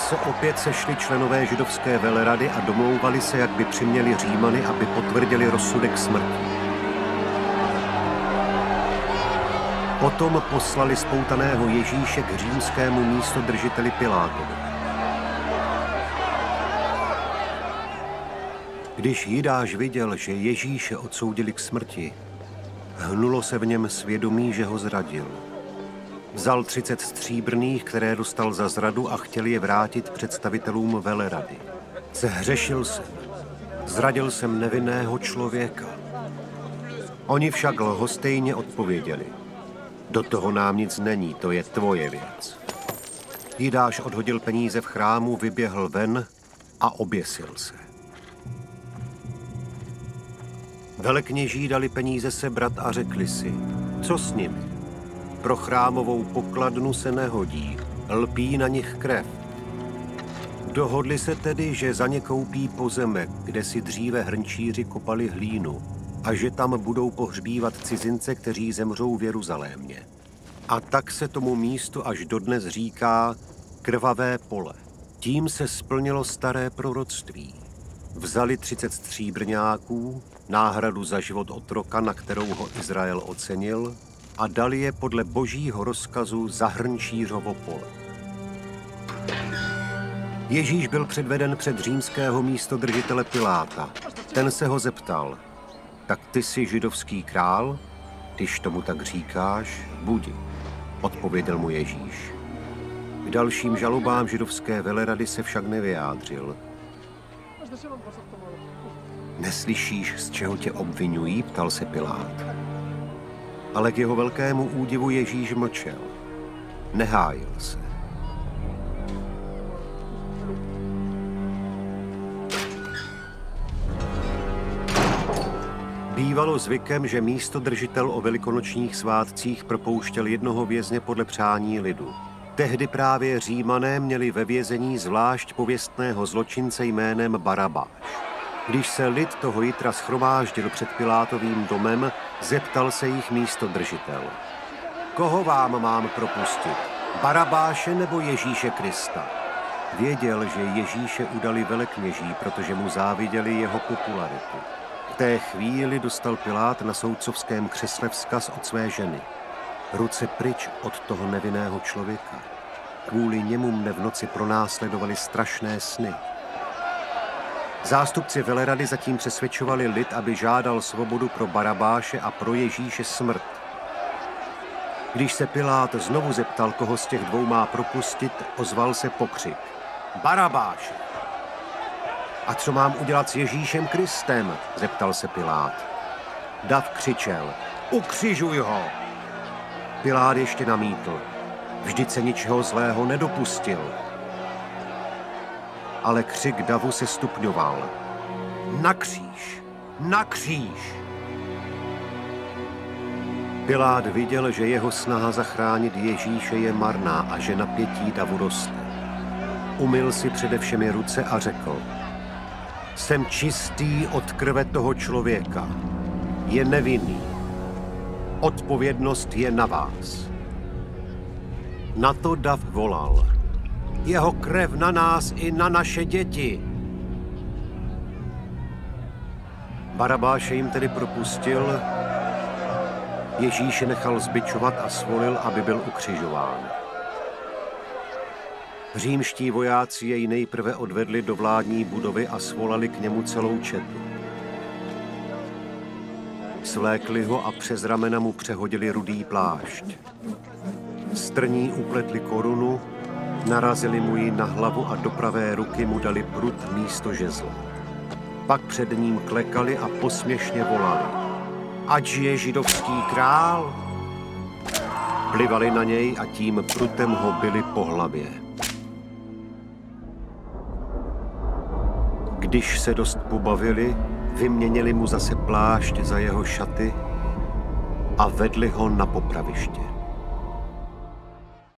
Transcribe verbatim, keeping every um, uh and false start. se opět sešli členové židovské velerady a domlouvali se, jak by přiměli Římany, aby potvrdili rozsudek smrti. Potom poslali spoutaného Ježíše k římskému místodržiteli Pilátovi. Když Jidáš viděl, že Ježíše odsoudili k smrti, hnulo se v něm svědomí, že ho zradil. Vzal třicet stříbrných, které dostal za zradu, a chtěl je vrátit představitelům velerady. Zhřešil jsem, zradil jsem nevinného člověka. Oni však lhostejně odpověděli: do toho nám nic není, to je tvoje věc. Jidáš odhodil peníze v chrámu, vyběhl ven a oběsil se. Velekněží dali peníze sebrat a řekli si: co s nimi? Pro chrámovou pokladnu se nehodí, lpí na nich krev. Dohodli se tedy, že za ně koupí pozemek, kde si dříve hrnčíři kopali hlínu, a že tam budou pohřbívat cizince, kteří zemřou v Jeruzalémě. A tak se tomu místu až dodnes říká Krvavé pole. Tím se splnilo staré proroctví. Vzali třicet stříbrňáků, náhradu za život otroka, na kterou ho Izrael ocenil, a dali je podle božího rozkazu za hrnčířovo pole. Ježíš byl předveden před římského místodržitele Piláta. Ten se ho zeptal: tak ty jsi židovský král? Když tomu tak říkáš, budi, odpověděl mu Ježíš. K dalším žalobám židovské velerady se však nevyjádřil. Neslyšíš, z čeho tě obvinují? Ptal se Pilát. Ale k jeho velkému údivu Ježíš mlčel. Nehájil se. Bývalo zvykem, že místodržitel o velikonočních svátcích propouštěl jednoho vězně podle přání lidu. Tehdy právě Římané měli ve vězení zvlášť pověstného zločince jménem Baraba. Když se lid toho jitra schromáždil před Pilátovým domem, zeptal se jich místodržitel: koho vám mám propustit? Barabáše nebo Ježíše Krista? Věděl, že Ježíše udali velekněží, protože mu záviděli jeho popularitu. V té chvíli dostal Pilát na soudcovském křesle vzkaz od své ženy: ruce pryč od toho nevinného člověka. Kvůli němu mne v noci pronásledovaly strašné sny. Zástupci velerady zatím přesvědčovali lid, aby žádal svobodu pro Barabáše a pro Ježíše smrt. Když se Pilát znovu zeptal, koho z těch dvou má propustit, ozval se pokřik: Barabáše! A co mám udělat s Ježíšem Kristem? Zeptal se Pilát. Dav křičel: ukřižuj ho! Pilát ještě namítl: vždyť se ničeho zlého nedopustil. Ale křik davu se stupňoval. Na kříž! Na kříž! Pilát viděl, že jeho snaha zachránit Ježíše je marná a že napětí davu roste. Umyl si přede všemi ruce a řekl: jsem čistý od krve toho člověka. Je nevinný. Odpovědnost je na vás. Na to dav volal: jeho krev na nás i na naše děti. Barabáše jim tedy propustil, Ježíše nechal zbičovat a svolil, aby byl ukřižován. Římští vojáci jej nejprve odvedli do vládní budovy a svolali k němu celou četu. Svlékli ho a přes ramena mu přehodili rudý plášť. Strní upletli korunu, narazili mu ji na hlavu a do pravé ruky mu dali prut místo žezla. Pak před ním klekali a posměšně volali: ať je židovský král! Plivali na něj a tím prutem ho bili po hlavě. Když se dost pobavili, vyměnili mu zase plášť za jeho šaty a vedli ho na popraviště.